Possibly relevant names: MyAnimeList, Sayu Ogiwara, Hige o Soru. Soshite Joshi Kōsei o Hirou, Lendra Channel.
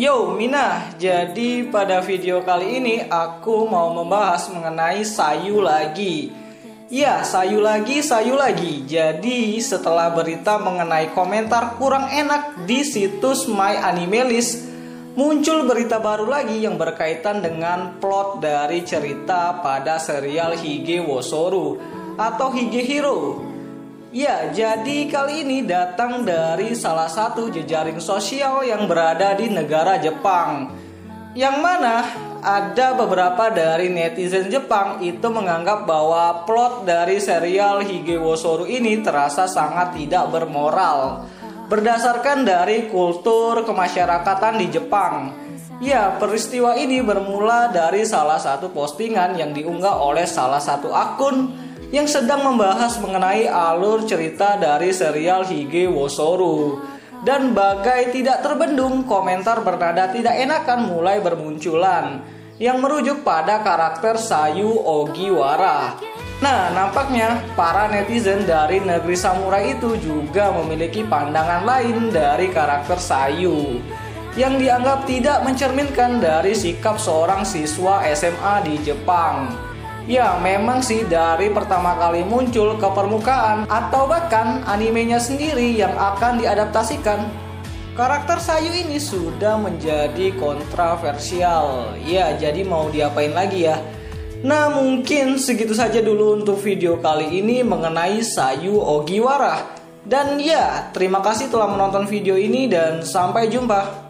Yo Mina, jadi pada video kali ini aku mau membahas mengenai sayu lagi. Ya, sayu lagi. Jadi setelah berita mengenai komentar kurang enak di situs MyAnimeList, muncul berita baru lagi yang berkaitan dengan plot dari cerita pada serial Hige o Soru atau Hige Hirou. Ya, jadi kali ini datang dari salah satu jejaring sosial yang berada di negara Jepang, yang mana ada beberapa dari netizen Jepang itu menganggap bahwa plot dari serial Hige o Soru ini terasa sangat tidak bermoral berdasarkan dari kultur kemasyarakatan di Jepang. Ya, peristiwa ini bermula dari salah satu postingan yang diunggah oleh salah satu akun yang sedang membahas mengenai alur cerita dari serial Hige o Soru, dan bagai tidak terbendung komentar bernada tidak enakan mulai bermunculan yang merujuk pada karakter Sayu Ogiwara. Nah, nampaknya para netizen dari negeri samurai itu juga memiliki pandangan lain dari karakter Sayu yang dianggap tidak mencerminkan dari sikap seorang siswa SMA di Jepang. Ya, memang sih dari pertama kali muncul ke permukaan atau bahkan animenya sendiri yang akan diadaptasikan, karakter Sayu ini sudah menjadi kontroversial. Ya, jadi mau diapain lagi ya? Nah, mungkin segitu saja dulu untuk video kali ini mengenai Sayu Ogiwara. Dan ya, terima kasih telah menonton video ini dan sampai jumpa.